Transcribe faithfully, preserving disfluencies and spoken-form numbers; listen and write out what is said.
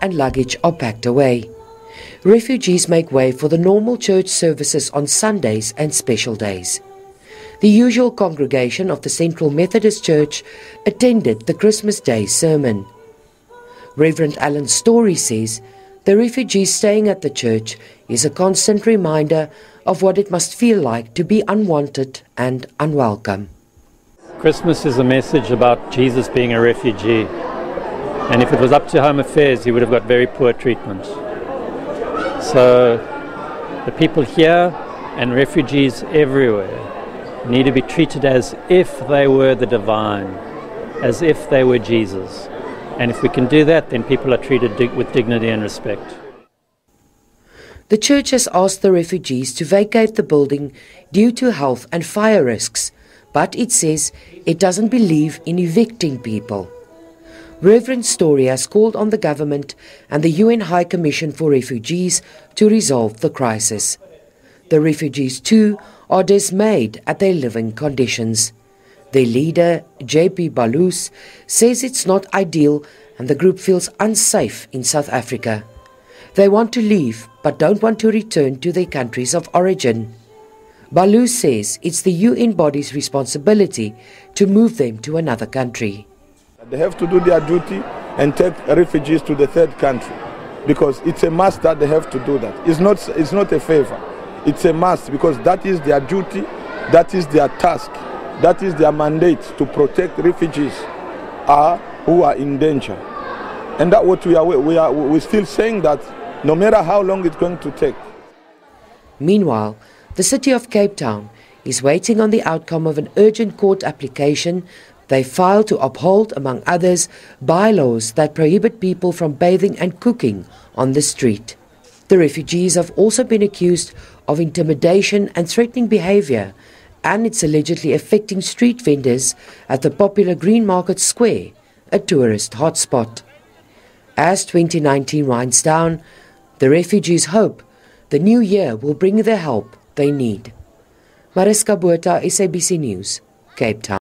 and luggage are packed away. Refugees make way for the normal church services on Sundays and special days. The usual congregation of the Central Methodist Church attended the Christmas Day sermon. Reverend Alan Storey says the refugees staying at the church is a constant reminder of what it must feel like to be unwanted and unwelcome. Christmas is a message about Jesus being a refugee, and if it was up to Home Affairs, he would have got very poor treatment. So the people here and refugees everywhere need to be treated as if they were the divine, as if they were Jesus. And if we can do that, then people are treated dig- with dignity and respect. The church has asked the refugees to vacate the building due to health and fire risks, but it says it doesn't believe in evicting people. Reverend Storey has called on the government and the U N High Commission for Refugees to resolve the crisis. The refugees, too, are dismayed at their living conditions. Their leader, J P Balus, says it's not ideal and the group feels unsafe in South Africa. They want to leave but don't want to return to their countries of origin. Balus says it's the U N body's responsibility to move them to another country. They have to do their duty and take refugees to the third country, because it's a must that they have to do that. It's not, it's not a favor. It's a must, because that is their duty, that is their task, that is their mandate, to protect refugees uh, who are in danger. And that's what we are, we are we're still saying, that no matter how long it's going to take. Meanwhile, the city of Cape Town is waiting on the outcome of an urgent court application they filed to uphold, among others, bylaws that prohibit people from bathing and cooking on the street. The refugees have also been accused of intimidation and threatening behaviour, and it's allegedly affecting street vendors at the popular Green Market Square, a tourist hotspot. As twenty nineteen winds down, the refugees hope the new year will bring the help they need. Mariska Buerta, S A B C News, Cape Town.